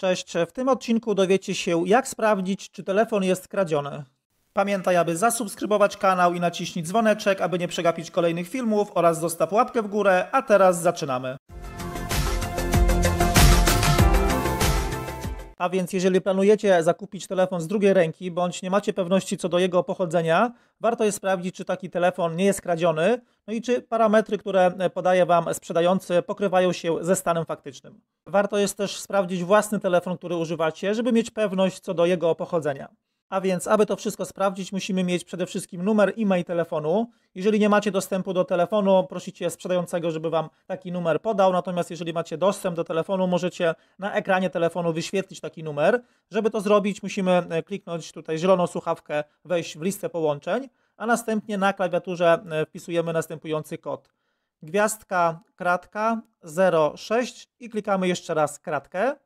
Cześć, w tym odcinku dowiecie się, jak sprawdzić, czy telefon jest kradziony. Pamiętaj, aby zasubskrybować kanał i naciśnij dzwoneczek, aby nie przegapić kolejnych filmów oraz zostaw łapkę w górę, a teraz zaczynamy. A więc jeżeli planujecie zakupić telefon z drugiej ręki, bądź nie macie pewności co do jego pochodzenia, warto jest sprawdzić, czy taki telefon nie jest kradziony, no i czy parametry, które podaje Wam sprzedający, pokrywają się ze stanem faktycznym. Warto jest też sprawdzić własny telefon, który używacie, żeby mieć pewność co do jego pochodzenia. A więc, aby to wszystko sprawdzić, musimy mieć przede wszystkim numer IMEI telefonu. Jeżeli nie macie dostępu do telefonu, prosicie sprzedającego, żeby Wam taki numer podał. Natomiast jeżeli macie dostęp do telefonu, możecie na ekranie telefonu wyświetlić taki numer. Żeby to zrobić, musimy kliknąć tutaj zieloną słuchawkę, wejść w listę połączeń, a następnie na klawiaturze wpisujemy następujący kod. Gwiazdka, kratka, 06 i klikamy jeszcze raz kratkę.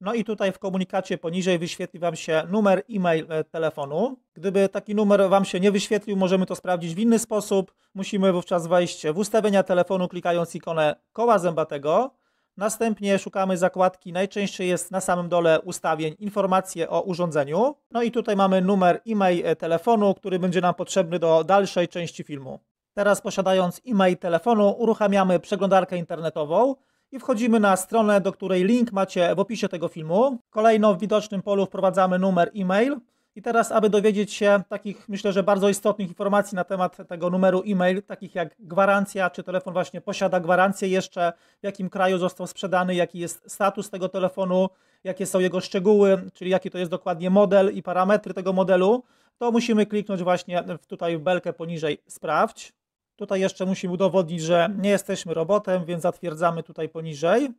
No i tutaj w komunikacie poniżej wyświetli Wam się numer e-mail telefonu. Gdyby taki numer Wam się nie wyświetlił, możemy to sprawdzić w inny sposób. Musimy wówczas wejść w ustawienia telefonu, klikając ikonę koła zębatego. Następnie szukamy zakładki, najczęściej jest na samym dole ustawień informacje o urządzeniu. No i tutaj mamy numer e-mail telefonu, który będzie nam potrzebny do dalszej części filmu. Teraz posiadając e-mail telefonu uruchamiamy przeglądarkę internetową. I wchodzimy na stronę, do której link macie w opisie tego filmu. Kolejno w widocznym polu wprowadzamy numer e-mail. I teraz, aby dowiedzieć się takich, myślę, że bardzo istotnych informacji na temat tego numeru e-mail, takich jak gwarancja, czy telefon właśnie posiada gwarancję jeszcze, w jakim kraju został sprzedany, jaki jest status tego telefonu, jakie są jego szczegóły, czyli jaki to jest dokładnie model i parametry tego modelu, to musimy kliknąć właśnie tutaj w belkę poniżej sprawdź. Tutaj jeszcze musimy udowodnić, że nie jesteśmy robotem, więc zatwierdzamy tutaj poniżej.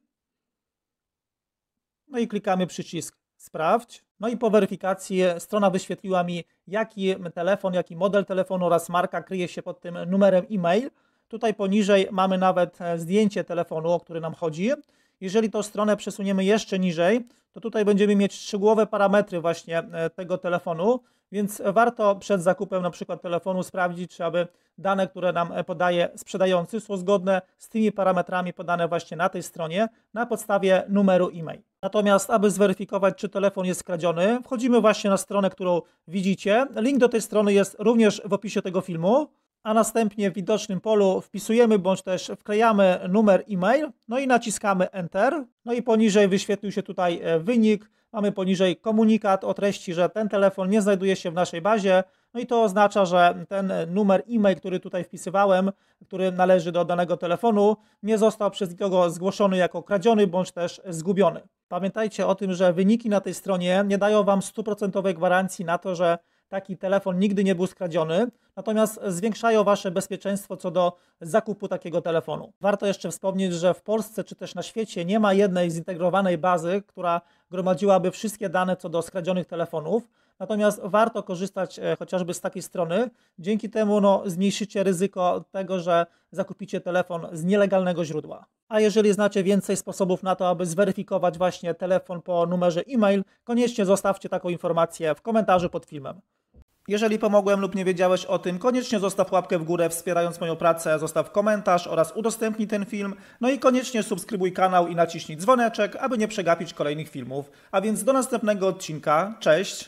No i klikamy przycisk sprawdź. No i po weryfikacji strona wyświetliła mi, jaki telefon, jaki model telefonu oraz marka kryje się pod tym numerem e-mail. Tutaj poniżej mamy nawet zdjęcie telefonu, o który nam chodzi. Jeżeli tą stronę przesuniemy jeszcze niżej, to tutaj będziemy mieć szczegółowe parametry właśnie tego telefonu, więc warto przed zakupem na przykład telefonu sprawdzić, czy aby dane, które nam podaje sprzedający, są zgodne z tymi parametrami podane właśnie na tej stronie na podstawie numeru e-mail. Natomiast aby zweryfikować, czy telefon jest kradziony, wchodzimy właśnie na stronę, którą widzicie. Link do tej strony jest również w opisie tego filmu. A następnie w widocznym polu wpisujemy bądź też wklejamy numer e-mail, no i naciskamy Enter. No i poniżej wyświetlił się tutaj wynik. Mamy poniżej komunikat o treści, że ten telefon nie znajduje się w naszej bazie. No i to oznacza, że ten numer e-mail, który tutaj wpisywałem, który należy do danego telefonu, nie został przez nikogo zgłoszony jako kradziony bądź też zgubiony. Pamiętajcie o tym, że wyniki na tej stronie nie dają Wam 100% gwarancji na to, że taki telefon nigdy nie był skradziony, natomiast zwiększają Wasze bezpieczeństwo co do zakupu takiego telefonu. Warto jeszcze wspomnieć, że w Polsce czy też na świecie nie ma jednej zintegrowanej bazy, która gromadziłaby wszystkie dane co do skradzionych telefonów, natomiast warto korzystać chociażby z takiej strony. Dzięki temu zmniejszycie ryzyko tego, że zakupicie telefon z nielegalnego źródła. A jeżeli znacie więcej sposobów na to, aby zweryfikować właśnie telefon po numerze e-mail, koniecznie zostawcie taką informację w komentarzu pod filmem. Jeżeli pomogłem lub nie wiedziałeś o tym, koniecznie zostaw łapkę w górę wspierając moją pracę, zostaw komentarz oraz udostępnij ten film. No i koniecznie subskrybuj kanał i naciśnij dzwoneczek, aby nie przegapić kolejnych filmów. A więc do następnego odcinka. Cześć!